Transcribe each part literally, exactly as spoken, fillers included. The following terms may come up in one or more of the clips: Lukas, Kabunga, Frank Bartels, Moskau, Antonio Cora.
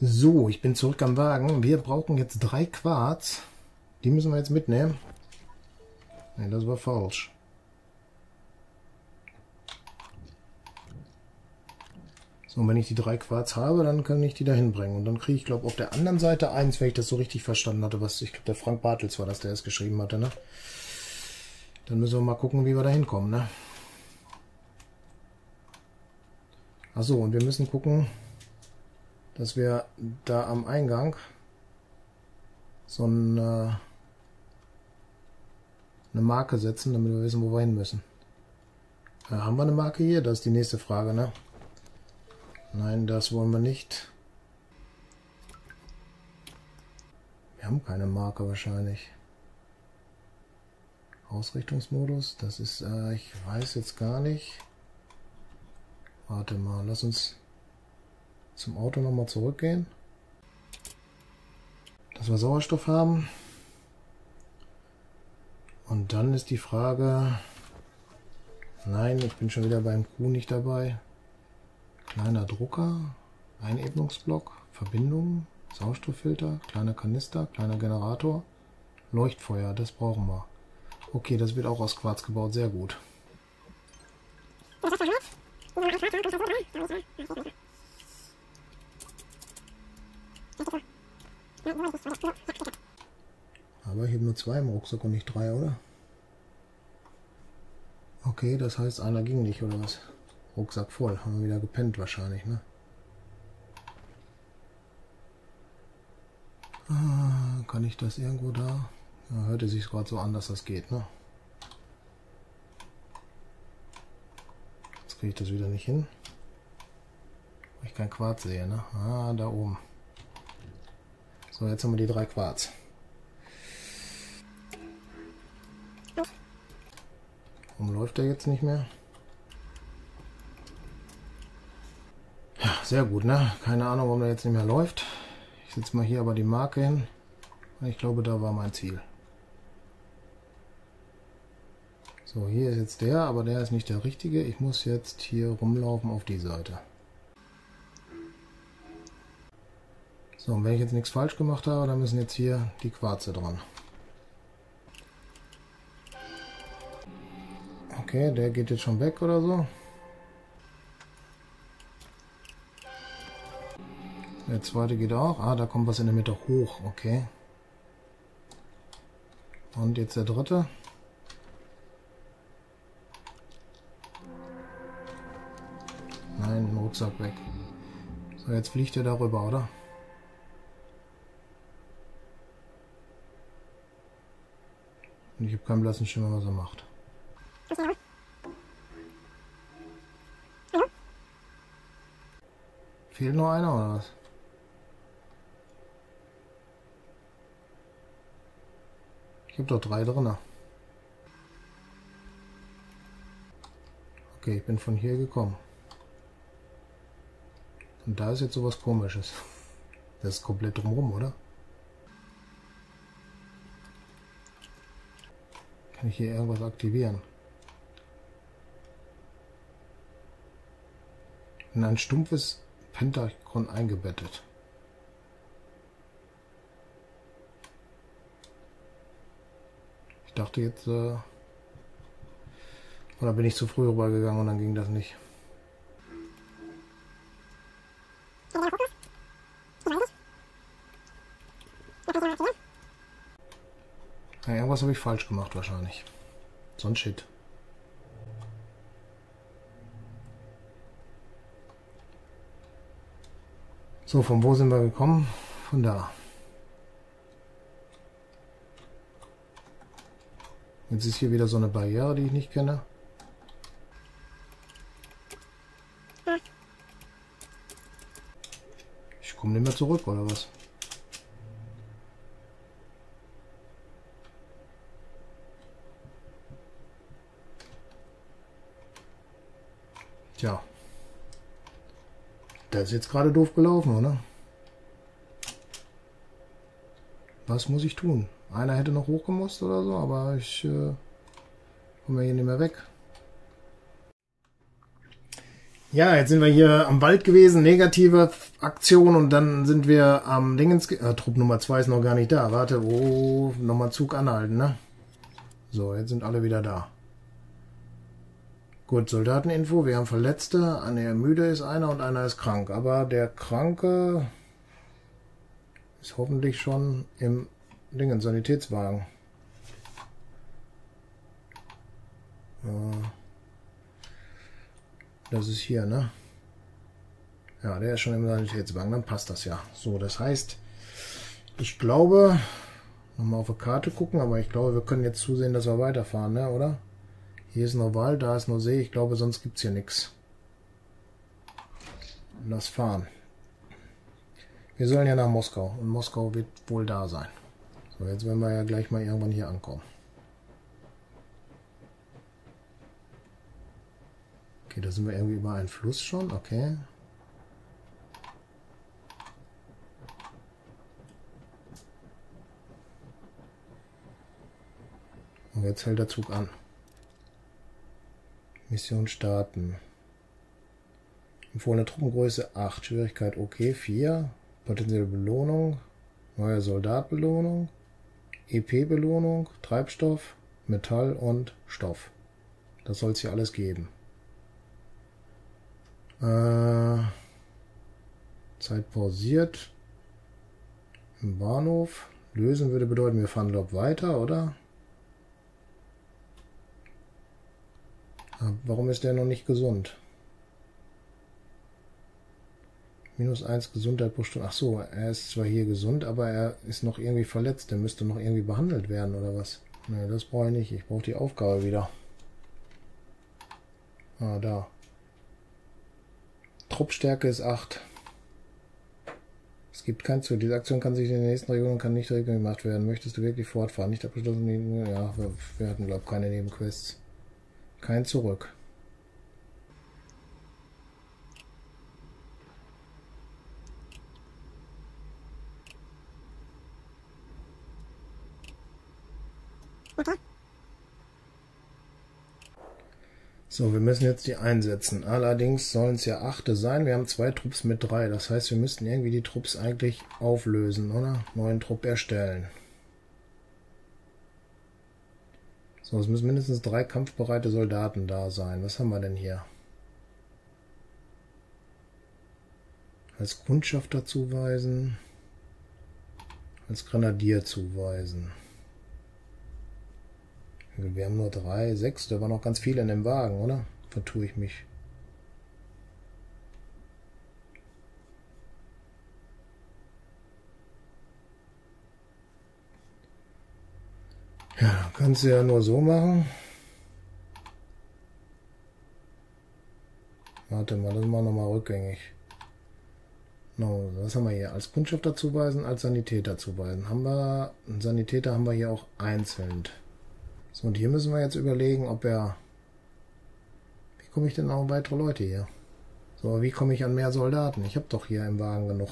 So, ich bin zurück am Wagen. Wir brauchen jetzt drei Quarz. Die müssen wir jetzt mitnehmen. Ne, das war falsch. So, und wenn ich die drei Quarz habe, dann kann ich die da hinbringen. Und dann kriege ich, glaube ich, auf der anderen Seite eins, wenn ich das so richtig verstanden hatte, was ich glaube, der Frank Bartels war das, der es geschrieben hatte, ne? Dann müssen wir mal gucken, wie wir da hinkommen, ne? Achso, und wir müssen gucken, dass wir da am Eingang so eine, eine Marke setzen, damit wir wissen, wo wir hin müssen. Äh, haben wir eine Marke hier? Das ist die nächste Frage, ne? Nein, das wollen wir nicht. Wir haben keine Marke wahrscheinlich. Ausrichtungsmodus, das ist, äh, ich weiß jetzt gar nicht. Warte mal, lass uns zum Auto nochmal zurückgehen. Dass wir Sauerstoff haben. Und dann ist die Frage, nein, ich bin schon wieder beim Q nicht dabei. Kleiner Drucker, Einebnungsblock, Verbindung, Sauerstofffilter, kleiner Kanister, kleiner Generator, Leuchtfeuer, das brauchen wir. Okay, das wird auch aus Quarz gebaut, sehr gut. Aber ich habe nur zwei im Rucksack und nicht drei, oder? Okay, das heißt, einer ging nicht, oder was? Rucksack voll, haben wir wieder gepennt wahrscheinlich, ne? Ah, kann ich das irgendwo da? Ja, hörte sich gerade so an, dass das geht, ne? Jetzt kriege ich das wieder nicht hin. Weil ich kein Quarz sehe, ne? Ah, da oben. So, jetzt haben wir die drei Quarz. Warum läuft der jetzt nicht mehr? Sehr gut, ne? Keine Ahnung, warum der jetzt nicht mehr läuft. Ich setze mal hier aber die Marke hin. Und ich glaube, da war mein Ziel. So, hier ist jetzt der, aber der ist nicht der richtige. Ich muss jetzt hier rumlaufen auf die Seite. So, und wenn ich jetzt nichts falsch gemacht habe, dann müssen jetzt hier die Quarze dran. Okay, der geht jetzt schon weg oder so. Der zweite geht auch. Ah, da kommt was in der Mitte hoch. Okay. Und jetzt der dritte. Nein, den Rucksack weg. So, jetzt fliegt er darüber, oder? Und ich habe keinen blassen Schimmer, was er macht. Fehlt nur einer, oder was? Ich habe doch drei drin. Okay, ich bin von hier gekommen. Und da ist jetzt sowas Komisches. Das ist komplett drumherum, oder? Kann ich hier irgendwas aktivieren? In ein stumpfes Pentagon eingebettet. Ich dachte jetzt, äh, oder bin ich zu früh rübergegangen und dann ging das nicht. Ja, irgendwas habe ich falsch gemacht wahrscheinlich. So ein Shit. So, von wo sind wir gekommen? Von da. Jetzt ist hier wieder so eine Barriere, die ich nicht kenne. Ich komme nicht mehr zurück, oder was? Tja. Das ist jetzt gerade doof gelaufen, oder? Was muss ich tun? Einer hätte noch hochgemusst oder so, aber ich äh, komme hier nicht mehr weg. Ja, jetzt sind wir hier am Wald gewesen, negative Aktion, und dann sind wir am Dingens... Äh, Trupp Nummer zwei ist noch gar nicht da. Warte, oh, nochmal Zug anhalten, ne? So, jetzt sind alle wieder da. Gut, Soldateninfo, wir haben Verletzte, einer müde ist einer und einer ist krank. Aber der Kranke ist hoffentlich schon im Dingens Sanitätswagen. Äh... Das ist hier, ne? Ja, der ist schon im Sanitätswagen, dann passt das ja. So, das heißt, ich glaube, nochmal auf die Karte gucken, aber ich glaube, wir können jetzt zusehen, dass wir weiterfahren, ne, oder? Hier ist noch Wald, da ist noch See, ich glaube, sonst gibt's hier nichts. Lass fahren. Wir sollen ja nach Moskau, und Moskau wird wohl da sein. So, jetzt werden wir ja gleich mal irgendwann hier ankommen. Okay, da sind wir irgendwie über einen Fluss schon, okay. Und jetzt hält der Zug an. Mission starten. Empfohlene Truppengröße acht, Schwierigkeit okay, vier, potenzielle Belohnung, neuer Soldatbelohnung, E P-Belohnung, Treibstoff, Metall und Stoff. Das soll es hier alles geben. Zeit pausiert. Im Bahnhof. Lösen würde bedeuten, wir fahren glaube weiter, oder? Warum ist der noch nicht gesund? Minus eins Gesundheit pro Stunde. Ach so, er ist zwar hier gesund, aber er ist noch irgendwie verletzt. Der müsste noch irgendwie behandelt werden, oder was? Ne, das brauche ich nicht. Ich brauche die Aufgabe wieder. Ah, da. Truppstärke ist acht. Es gibt keinen Zug. Diese Aktion kann sich in der nächsten Region und kann nicht direkt gemacht werden. Möchtest du wirklich fortfahren? Nicht abgeschlossen. Ja, wir, wir hatten, glaube ich, keine Nebenquests. Kein Zurück. Okay. So, wir müssen jetzt die einsetzen. Allerdings sollen es ja achte sein. Wir haben zwei Trupps mit drei. Das heißt, wir müssten irgendwie die Trupps eigentlich auflösen, oder? Neuen Trupp erstellen. So, es müssen mindestens drei kampfbereite Soldaten da sein. Was haben wir denn hier? Als Kundschafter zuweisen. Als Grenadier zuweisen. Wir haben nur drei, sechs, da waren noch ganz viele in dem Wagen, oder? Vertue ich mich. Ja, kannst du ja nur so machen. Warte mal, das machen wir nochmal rückgängig. No, was haben wir hier? Als Kundschafter zuweisen, als Sanitäter zuweisen. Haben wir, einen Sanitäter haben wir hier auch einzeln. So, und hier müssen wir jetzt überlegen, ob er... Wie komme ich denn auch weitere Leute hier? So, wie komme ich an mehr Soldaten? Ich habe doch hier im Wagen genug.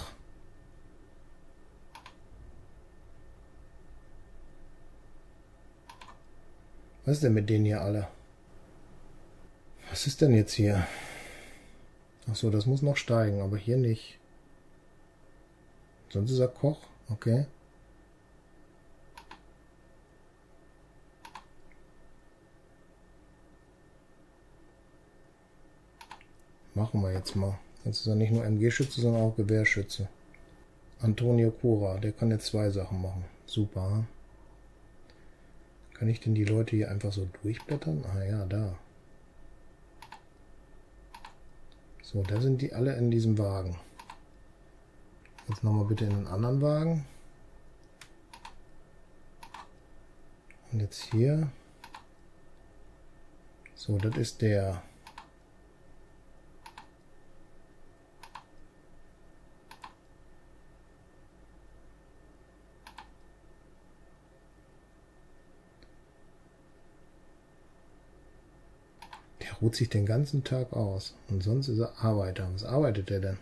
Was ist denn mit denen hier alle? Was ist denn jetzt hier? Achso, das muss noch steigen, aber hier nicht. Sonst ist er Koch, okay. Machen wir jetzt mal. Jetzt ist er nicht nur M G-Schütze, sondern auch Gewehrschütze. Antonio Cora, der kann jetzt zwei Sachen machen. Super. Hm? Kann ich denn die Leute hier einfach so durchblättern? Ah ja, da. So, da sind die alle in diesem Wagen. Jetzt nochmal bitte in den anderen Wagen. Und jetzt hier. So, das ist der... Ruht sich den ganzen Tag aus. Und sonst ist er Arbeiter. Was arbeitet er denn?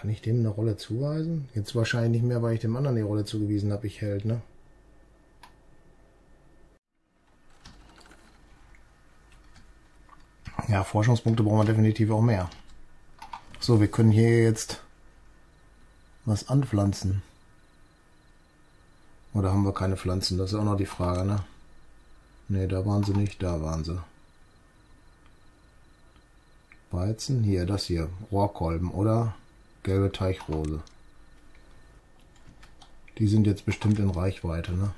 Kann ich dem eine Rolle zuweisen? Jetzt wahrscheinlich nicht mehr, weil ich dem anderen die Rolle zugewiesen habe, ich Held, ne? Ja, Forschungspunkte brauchen wir definitiv auch mehr. So, wir können hier jetzt was anpflanzen. Oder haben wir keine Pflanzen? Das ist auch noch die Frage, ne? Ne, da waren sie nicht, da waren sie. Weizen, hier, das hier, Rohrkolben oder gelbe Teichrose. Die sind jetzt bestimmt in Reichweite, ne?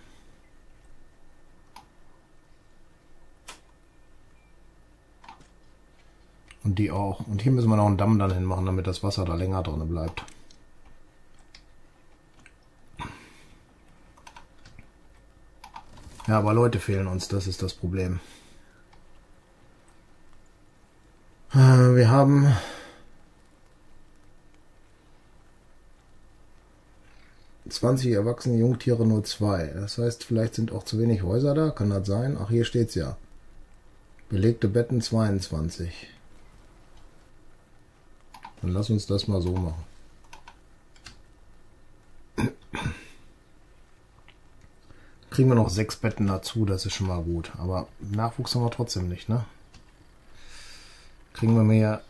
Und die auch. Und hier müssen wir noch einen Damm dann hinmachen, damit das Wasser da länger drin bleibt. Ja, aber Leute fehlen uns, das ist das Problem. Wir haben zwanzig erwachsene Jungtiere, nur zwei. Das heißt, vielleicht sind auch zu wenig Häuser da. Kann das sein? Ach, hier steht's ja. Belegte Betten zweiundzwanzig. Dann lass uns das mal so machen. Kriegen wir noch sechs Betten dazu, das ist schon mal gut. Aber Nachwuchs haben wir trotzdem nicht, ne? Kriegen wir mir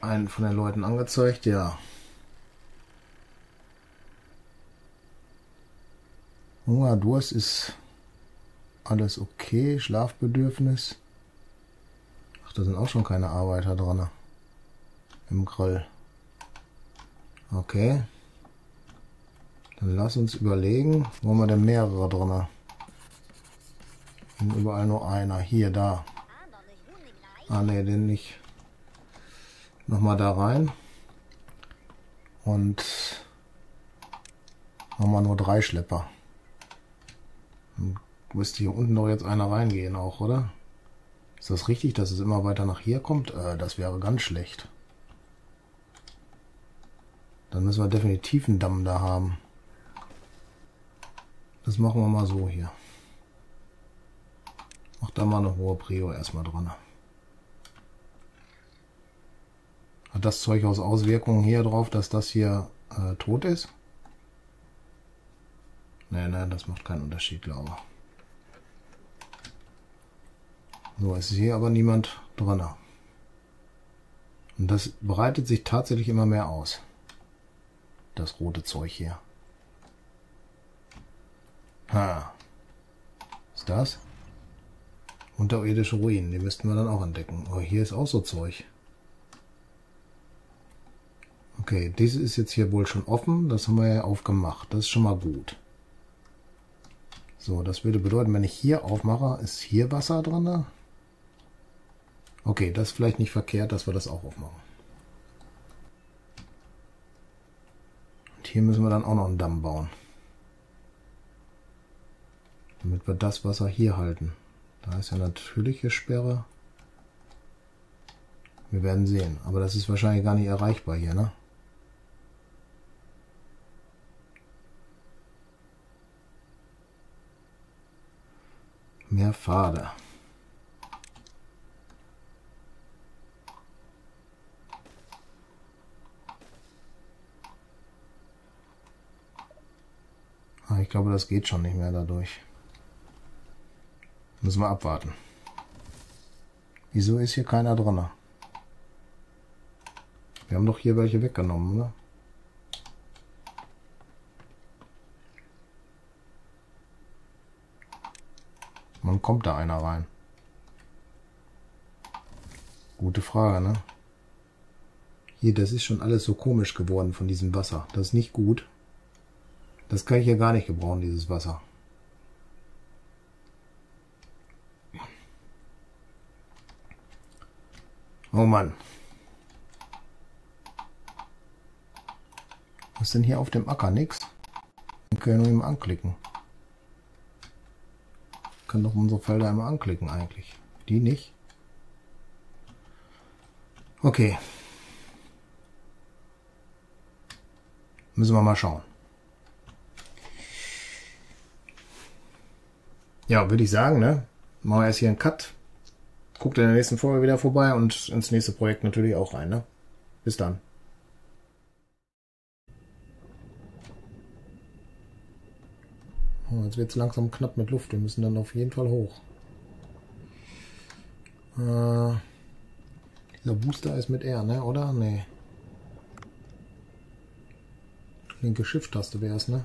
einen von den Leuten angezeigt, ja. Hunger, Durst ist alles okay. Schlafbedürfnis. Ach, da sind auch schon keine Arbeiter dran. Im Grill. Okay. Dann lass uns überlegen, wo haben wir denn mehrere drin? Und überall nur einer. Hier, da. Ah ne, den nicht. Nochmal da rein. Und machen wir nur drei Schlepper. Dann müsste hier unten doch jetzt einer reingehen auch, oder? Ist das richtig, dass es immer weiter nach hier kommt? Äh, das wäre ganz schlecht. Dann müssen wir definitiv einen Damm da haben. Das machen wir mal so hier. Mach da mal eine hohe Prio erstmal dran. Hat das Zeug aus Auswirkungen hier drauf, dass das hier äh, tot ist? Nein, nein, das macht keinen Unterschied, glaube ich. So, es ist hier aber niemand dran. Und das breitet sich tatsächlich immer mehr aus. Das rote Zeug hier. Ha. Was ist das? Unterirdische Ruinen. Die müssten wir dann auch entdecken. Oh, hier ist auch so Zeug. Okay, diese ist jetzt hier wohl schon offen. Das haben wir ja aufgemacht. Das ist schon mal gut. So, das würde bedeuten, wenn ich hier aufmache, ist hier Wasser drin. Okay, das ist vielleicht nicht verkehrt, dass wir das auch aufmachen. Hier müssen wir dann auch noch einen Damm bauen. Damit wir das Wasser hier halten. Da ist ja natürliche Sperre. Wir werden sehen. Aber das ist wahrscheinlich gar nicht erreichbar hier, ne? Mehr Pfade. Ich glaube, das geht schon nicht mehr dadurch. Müssen wir abwarten. Wieso ist hier keiner drin? Wir haben doch hier welche weggenommen, oder? Wann kommt da einer rein? Gute Frage, ne? Hier, das ist schon alles so komisch geworden von diesem Wasser. Das ist nicht gut. Das kann ich ja gar nicht gebrauchen, dieses Wasser. Oh Mann. Was ist denn hier auf dem Acker? Nix. Wir können nur mal anklicken. Wir können doch unsere Felder immer anklicken eigentlich. Die nicht. Okay. Müssen wir mal schauen. Ja, würde ich sagen, ne? Machen wir erst hier einen Cut. Guckt in der nächsten Folge wieder vorbei und ins nächste Projekt natürlich auch rein, ne? Bis dann. Jetzt wird es langsam knapp mit Luft. Wir müssen dann auf jeden Fall hoch. Äh, dieser Booster ist mit R, ne? Oder? Nee. Linke Shift-Taste wäre es, ne?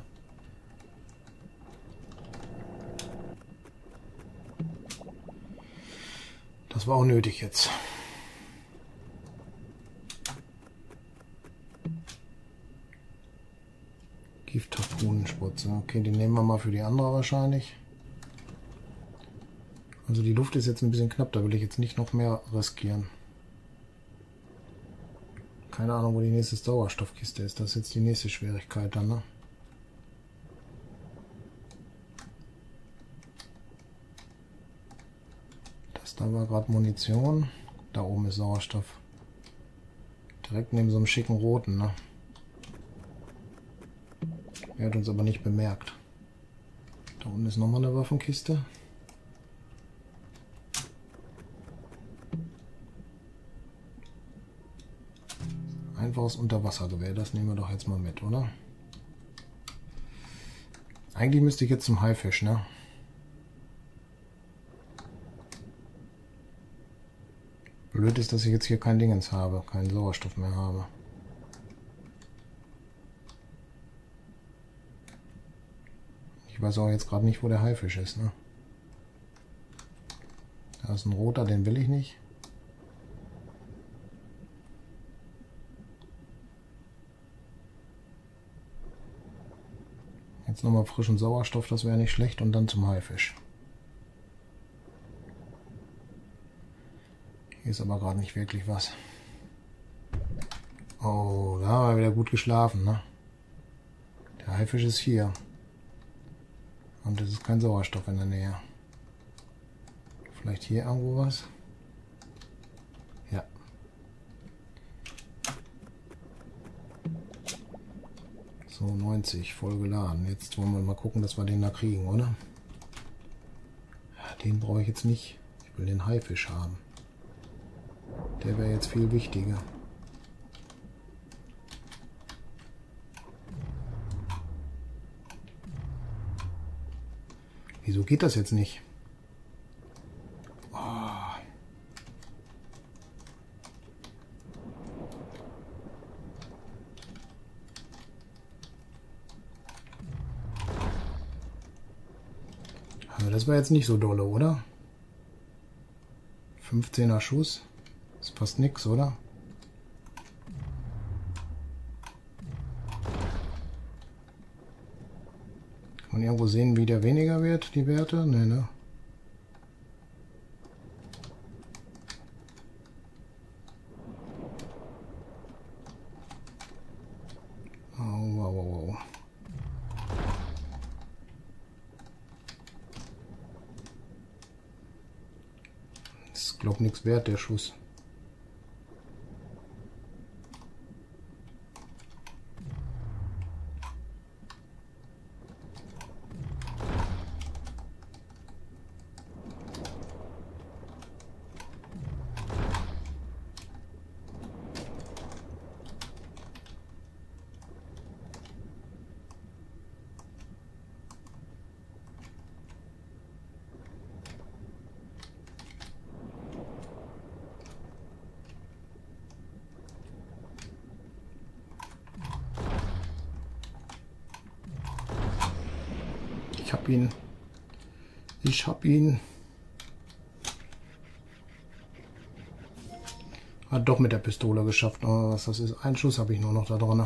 Das war auch nötig jetzt. Giftharpunenspritze. Okay, den nehmen wir mal für die andere wahrscheinlich. Also die Luft ist jetzt ein bisschen knapp, da will ich jetzt nicht noch mehr riskieren. Keine Ahnung, wo die nächste Sauerstoffkiste ist. Das ist jetzt die nächste Schwierigkeit dann, ne? Das da war gerade Munition. Da oben ist Sauerstoff. Direkt neben so einem schicken roten, ne? Er hat uns aber nicht bemerkt. Da unten ist nochmal eine Waffenkiste. Einfaches Unterwassergewehr, das nehmen wir doch jetzt mal mit, oder? Eigentlich müsste ich jetzt zum Haifisch, ne? Blöd ist, dass ich jetzt hier kein Dingens habe, keinen Sauerstoff mehr habe. Ich weiß auch jetzt gerade nicht, wo der Haifisch ist, ne? Da ist ein roter, den will ich nicht. Jetzt nochmal frischen Sauerstoff, das wäre nicht schlecht, und dann zum Haifisch. Hier ist aber gerade nicht wirklich was. Oh, da haben wir wieder gut geschlafen, ne? Der Haifisch ist hier. Und es ist kein Sauerstoff in der Nähe. Vielleicht hier irgendwo was? Ja. So, neunzig, voll geladen. Jetzt wollen wir mal gucken, dass wir den da kriegen, oder? Den brauche ich jetzt nicht. Ich will den Haifisch haben. Der wäre jetzt viel wichtiger. Wieso geht das jetzt nicht? Oh. Also das war jetzt nicht so dolle, oder? fünfzehner Schuss. Das passt nix, oder? Und irgendwo sehen, wie der weniger wird, die Werte? Ne, ne? Oh, wow, wow, wow. Das ist, glaube ich, nichts wert, der Schuss. Ich hab ihn. Ich hab ihn. Hat doch mit der Pistole geschafft. Oh, was das ist. Ein Schuss habe ich nur noch da drin.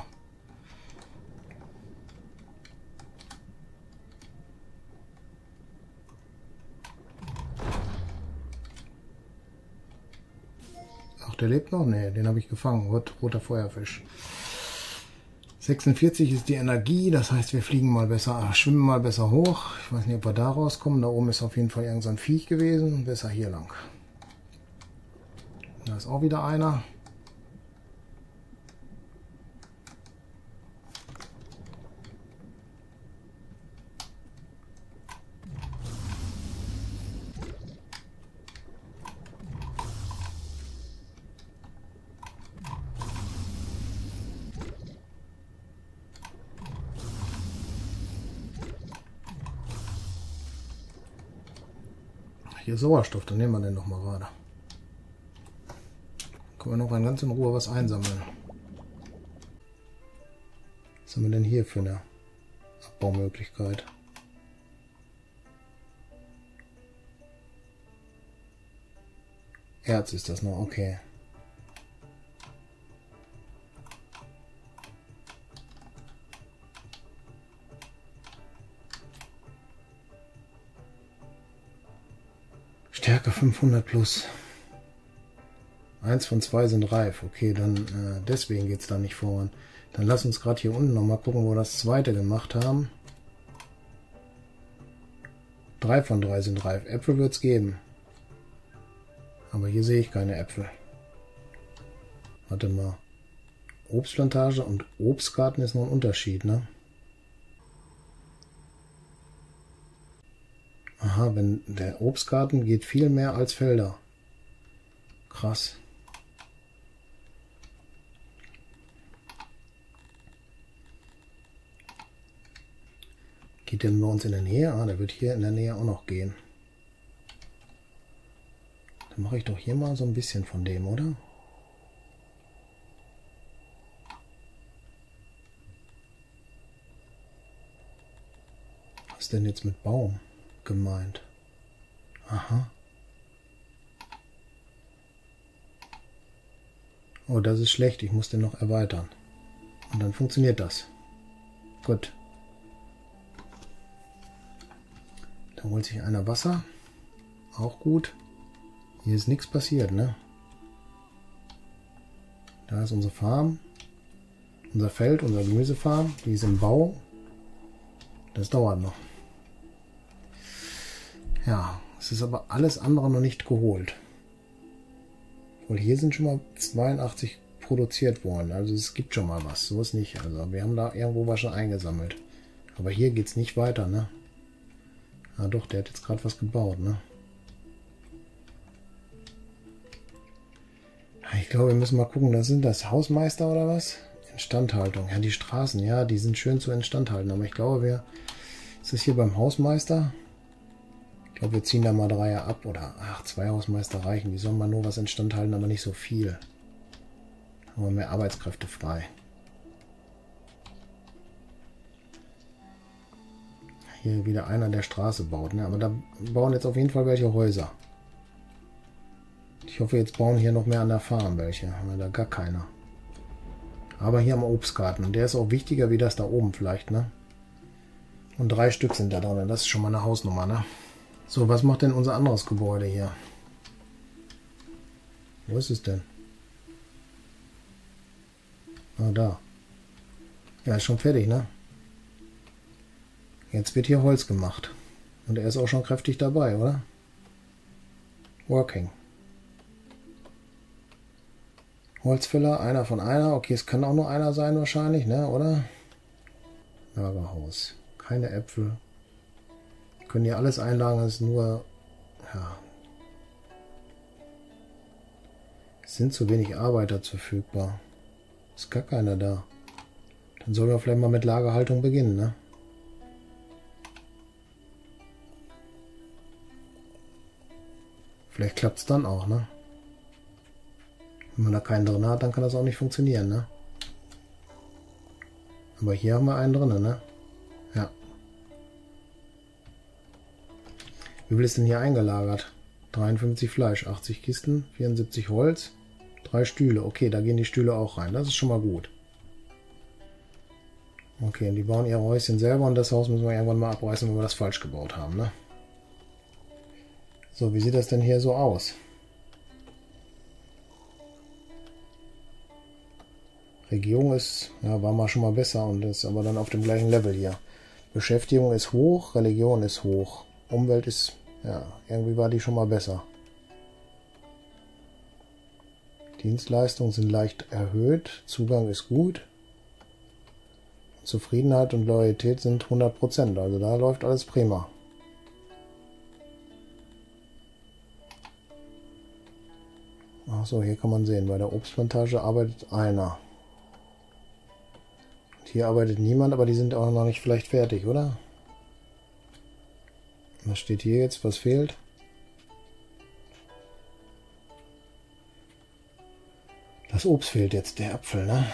Ach, der lebt noch? Nee, den habe ich gefangen. Rot, roter Feuerfisch. sechsundvierzig ist die Energie, das heißt, wir fliegen mal besser, äh, schwimmen mal besser hoch. Ich weiß nicht, ob wir da rauskommen. Da oben ist auf jeden Fall irgend so ein Viech gewesen. Besser hier lang. Da ist auch wieder einer. hier Sauerstoff, dann nehmen wir den nochmal gerade. Können wir noch mal ganz in Ruhe was einsammeln. Was haben wir denn hier für eine Abbaumöglichkeit? Erz ist das noch, okay. Stärke fünfhundert plus. Eins von zwei sind reif. Okay, dann äh, deswegen geht es da nicht voran. Dann lass uns gerade hier unten nochmal gucken, wo wir das zweite gemacht haben. Drei von drei sind reif. Äpfel wird es geben. Aber hier sehe ich keine Äpfel. Warte mal. Obstplantage und Obstgarten ist noch ein Unterschied, ne? Aha, wenn der Obstgarten geht viel mehr als Felder. Krass. Geht der bei uns in der Nähe? Ah, der wird hier in der Nähe auch noch gehen. Dann mache ich doch hier mal so ein bisschen von dem, oder? Was ist denn jetzt mit Baum gemeint? Aha. Oh, das ist schlecht. Ich muss den noch erweitern. Und dann funktioniert das. Gut. Da holt sich einer Wasser. Auch gut. Hier ist nichts passiert, ne? Da ist unsere Farm. Unser Feld, unsere Gemüsefarm. Die ist im Bau. Das dauert noch. Ja, es ist aber alles andere noch nicht geholt. Und hier sind schon mal zweiundachtzig produziert worden. Also es gibt schon mal was. So ist nicht. Also wir haben da irgendwo was schon eingesammelt. Aber hier geht es nicht weiter, ne? Ah doch, der hat jetzt gerade was gebaut, ne? Ich glaube, wir müssen mal gucken. Das sind das Hausmeister oder was? Instandhaltung. Ja, die Straßen, ja, die sind schön zu instandhalten. Aber ich glaube, wir... Ist das hier beim Hausmeister? Ich glaube, wir ziehen da mal Dreier ab, oder? Ach, zwei Hausmeister reichen. Die sollen mal nur was instand halten, aber nicht so viel. Haben wir mehr Arbeitskräfte frei. Hier wieder einer, der Straße baut, ne? Aber da bauen jetzt auf jeden Fall welche Häuser. Ich hoffe, jetzt bauen hier noch mehr an der Farm welche. Haben wir da gar keiner. Aber hier am Obstgarten. Und der ist auch wichtiger wie das da oben vielleicht, ne? Und drei Stück sind da drin. Das ist schon mal eine Hausnummer, ne? So, was macht denn unser anderes Gebäude hier? Wo ist es denn? Ah, da. Ja, ist schon fertig, ne? Jetzt wird hier Holz gemacht. Und er ist auch schon kräftig dabei, oder? Working. Holzfäller, einer von einer. Okay, es kann auch nur einer sein wahrscheinlich, ne? Oder? Lagerhaus. Keine Äpfel. Können hier alles einlagern, ist nur, ja, es sind zu wenig Arbeiter verfügbar. Ist gar keiner da. Dann sollen wir vielleicht mal mit Lagerhaltung beginnen, ne? Vielleicht klappt es dann auch, ne? Wenn man da keinen drin hat, dann kann das auch nicht funktionieren, ne? Aber hier haben wir einen drin, ne? Ja. Wie viel ist denn hier eingelagert? dreiundfünfzig Fleisch, achtzig Kisten, vierundsiebzig Holz, drei Stühle. Okay, da gehen die Stühle auch rein. Das ist schon mal gut. Okay, und die bauen ihre Häuschen selber und das Haus müssen wir irgendwann mal abreißen, wenn wir das falsch gebaut haben, ne? So, wie sieht das denn hier so aus? Regierung ist, ja, war mal schon mal besser und ist aber dann auf dem gleichen Level hier. Beschäftigung ist hoch, Religion ist hoch. Umwelt ist... Ja, irgendwie war die schon mal besser. Dienstleistungen sind leicht erhöht. Zugang ist gut. Zufriedenheit und Loyalität sind hundert Prozent. Also da läuft alles prima. Achso, hier kann man sehen. Bei der Obstplantage arbeitet einer. Und hier arbeitet niemand, aber die sind auch noch nicht vielleicht fertig, oder? Was steht hier jetzt? Was fehlt? Das Obst fehlt jetzt, der Apfel, ne?